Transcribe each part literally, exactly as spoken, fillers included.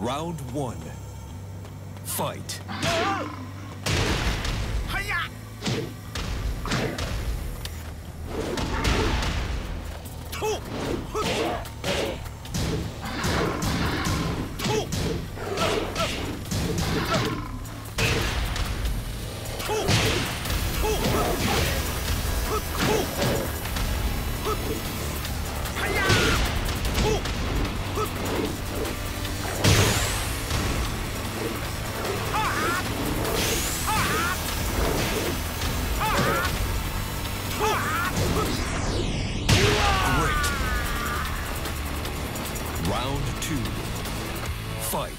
Round one. Fight. Round two. Fight.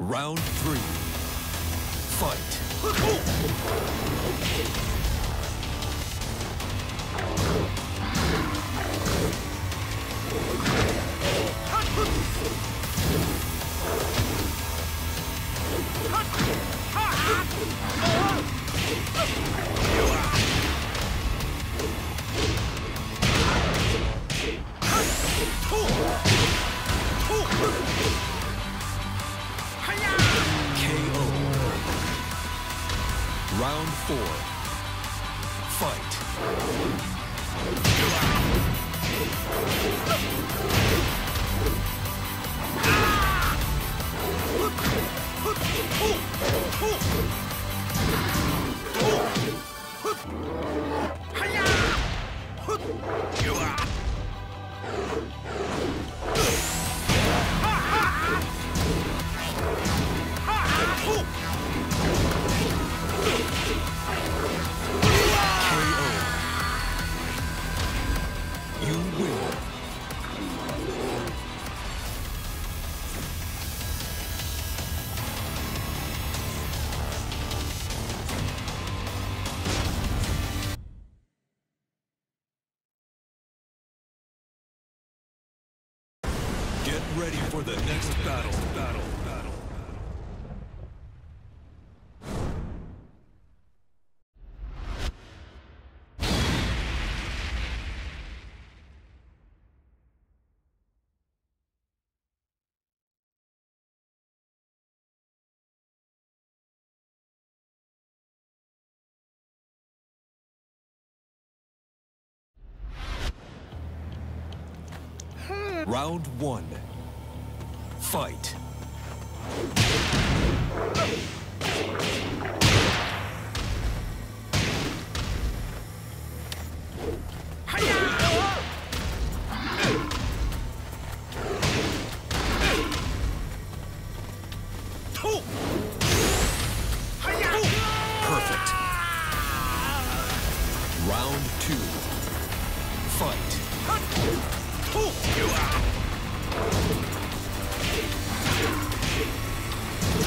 Round three. Fight. Round four. Fight. Get ready for the next battle, battle, battle. Round one. Fight. Perfect. Round two. Fight. You are.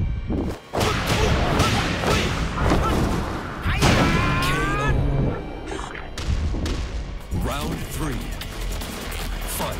K O. Round three. Fight.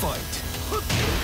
Fight!